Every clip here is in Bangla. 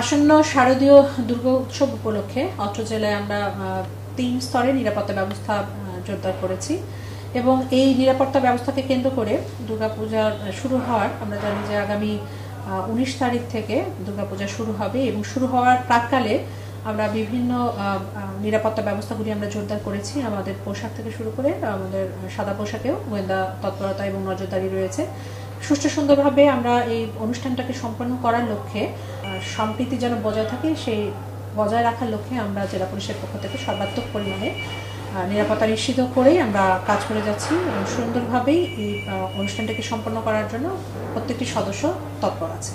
आसन्न शारदीय दुर्गा उत्सव उपलक्षे अत्र जिले तीन स्तरे निरापत्ता व्यवस्था जोरदार करेছি এবং এই নিরাপত্তা ব্যবস্থাকে কেন্দ্র করে দুর্গাপূজা শুরু হওয়ার আমরা জানি যে আগামী 19 তারিখ থেকে দুর্গাপূজা শুরু হবে এবং শুরু হওয়ার প্রাককালে আমরা বিভিন্ন নিরাপত্তা ব্যবস্থাগুলি আমরা জোরদার করেছি। আমাদের পোশাক থেকে শুরু করে আমাদের সাদা পোশাকেও গোয়েন্দা তৎপরতা এবং নজরদারি রয়েছে। সুষ্ঠু সুন্দরভাবে আমরা এই অনুষ্ঠানটাকে সম্পন্ন করার লক্ষ্যে সম্প্রীতি যেন বজায় থাকে সেই বজায় রাখার লক্ষ্যে আমরা জেলা পরিষদের পক্ষ থেকে সর্বাত্মক পরিমাণে নিরাপত্তা নিশ্চিত করেই আমরা কাজ করে যাচ্ছি। সুন্দরভাবেই এই অনুষ্ঠানটাকে সম্পন্ন করার জন্য প্রত্যেকটি সদস্য তৎপর আছে।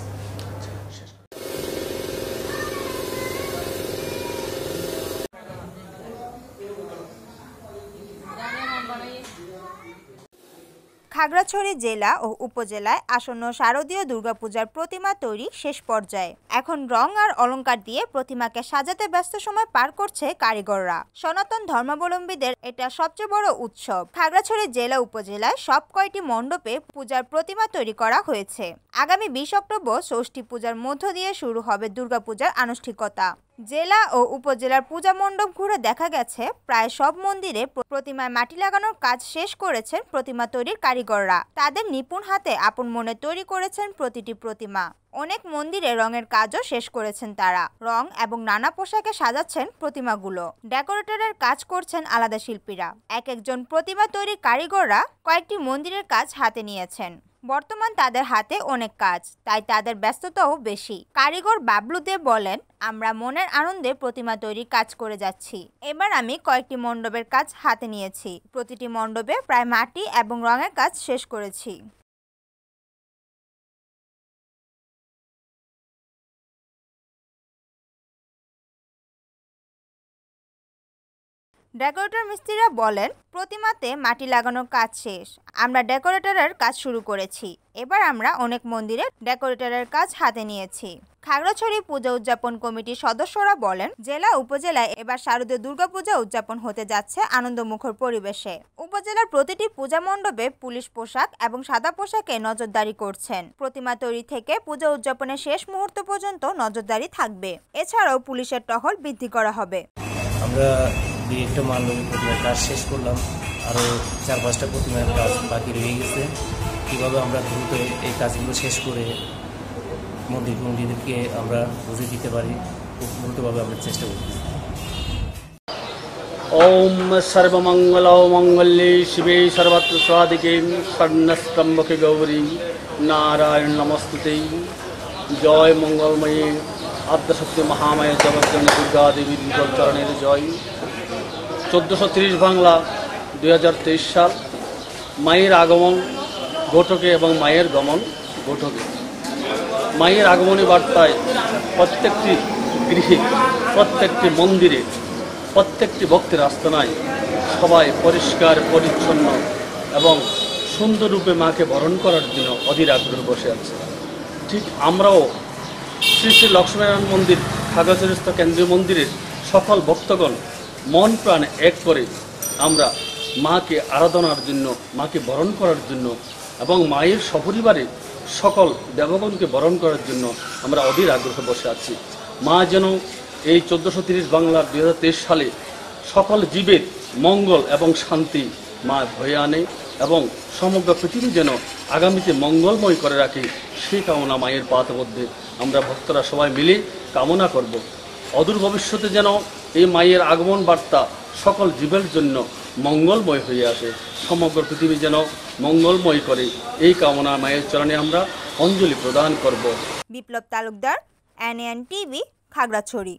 খাগড়াছড়ি জেলা ও উপজেলায় আসন্ন শারদীয় দুর্গাপূজার প্রতিমা তৈরি শেষ পর্যায়ে। এখন রং আর অলংকার দিয়ে প্রতিমাকে সাজাতে ব্যস্ত সময় পার করছে কারিগররা। সনাতন ধর্মাবলম্বীদের এটা সবচেয়ে বড় উৎসব। খাগড়াছড়ি জেলা উপজেলায় সব কয়টি মণ্ডপে পূজার প্রতিমা তৈরি করা হয়েছে। আগামী 20 অক্টোবর ষষ্ঠী পূজার মধ্য দিয়ে শুরু হবে দুর্গাপূজার আনুষ্ঠানিকতা। জেলা ও উপজেলার পূজা মণ্ডপ ঘুরে দেখা গেছে প্রায় সব মন্দিরে প্রতিমায় মাটি লাগানোর কাজ শেষ করেছেন প্রতিমা তৈরির কারিগররা। তাদের নিপুণ হাতে আপন মনে তৈরি করেছেন প্রতিটি প্রতিমা। অনেক মন্দিরে রঙের কাজও শেষ করেছেন তারা। রং এবং নানা পোশাকে সাজাচ্ছেন প্রতিমাগুলো। ডেকোরেটরের কাজ করছেন আলাদা শিল্পীরা। এক একজন প্রতিমা তৈরির কারিগররা কয়েকটি মন্দিরের কাজ হাতে নিয়েছেন। বর্তমান তাদের হাতে অনেক কাজ, তাই তাদের ব্যস্ততাও বেশি। কারিগর বাবলু দে বলেন, আমরা মনের আনন্দে প্রতিমা তৈরির কাজ করে যাচ্ছি। এবার আমি কয়েকটি মণ্ডপের কাজ হাতে নিয়েছি। প্রতিটি মণ্ডপে প্রায় মাটি এবং রঙের কাজ শেষ করেছি। ডেকোরেটর মিস্ত্রিরা বলেন, প্রতিমাতে মাটি লাগানোর কাজ শেষ, আমরা ডেকোরেটরের কাজ শুরু করেছি। এবার আমরা অনেক মন্দিরে ডেকোরেটরের কাজ হাতে নিয়েছি। খাগড়াছড়ি পূজা উদযাপন কমিটির সদস্যরা বলেন, জেলা উপজেলায় এবার শারদীয় দুর্গাপূজা উদযাপন হতে যাচ্ছে আনন্দমুখর পরিবেশে। উপজেলার প্রতিটি পূজা মণ্ডপে পুলিশ পোশাক এবং সাদা পোশাকে নজরদারি করছেন। প্রতিমা তৈরি থেকে পূজা উদযাপনের শেষ মুহূর্ত পর্যন্ত নজরদারি থাকবে। এছাড়াও পুলিশের টহল বৃদ্ধি করা হবে। আমরা দুই একটা মানবিক প্রতিমার কাজ শেষ করলাম, আরও 4-5টা প্রতিমার কাজ বাকি রয়ে গেছে। কীভাবে আমরা দ্রুত এই কাজগুলো শেষ করে মন্দির মন্দিরকে আমরা বুঝিয়ে দিতে পারি, খুব দ্রুতভাবে আমরা চেষ্টা করছি। ওম সর্বমঙ্গল মঙ্গলে শিবে সর্বত্র স্বাদিকে স্বর্ণস্তম্ভকে গৌরী নারায়ণ নমস্তুতে। জয় মঙ্গলময়ী আদ্যশক্তি মহামায়া জগৎজননী দুর্গা দেবীর বিকল চরণের জয়। 1430 বাংলা 2023 সাল মায়ের আগমন ঘটকে এবং মায়ের গমন ঘটকে। মায়ের আগমনী বার্তায় প্রত্যেকটি গৃহে, প্রত্যেকটি মন্দিরে, প্রত্যেকটি ভক্তের আস্তানায় সবাই পরিষ্কার পরিচ্ছন্ন এবং সুন্দর রূপে মাকে বরণ করার জন্য অধীর আগ্রহে বসে আছে। ঠিক আমরাও শ্রী শ্রী লক্ষ্মীনারায়ণ মন্দির খাগড়াছড়িস্থ কেন্দ্রীয় মন্দিরের সকল ভক্তগণ মন প্রাণ এক করে আমরা মাকে আরাধনার জন্য, মাকে বরণ করার জন্য এবং মায়ের সপরিবারে সকল দেবগণকে বরণ করার জন্য আমরা অধীর আগ্রহে বসে আছি। মা যেন এই 1430 বাংলার 2023 সালে সকল জীবের মঙ্গল এবং শান্তি মা বয়ে আনে এবং সমগ্র পৃথিবী যেন আগামীতে মঙ্গলময় করে রাখে সেই কামনা মায়ের পাত মধ্যে আমরা ভক্তরা সবাই মিলে কামনা করব। অদূর ভবিষ্যতে যেন এই মায়ের আগমন বার্তা সকল জীবের জন্য মঙ্গলময় হয়ে আসে, সমগ্র পৃথিবী যেন মঙ্গলময় করে এই কামনা মায়ের চরণে আমরা অঞ্জলি প্রদান করব। Biplab Talukdar, NN TV, Khagrachari.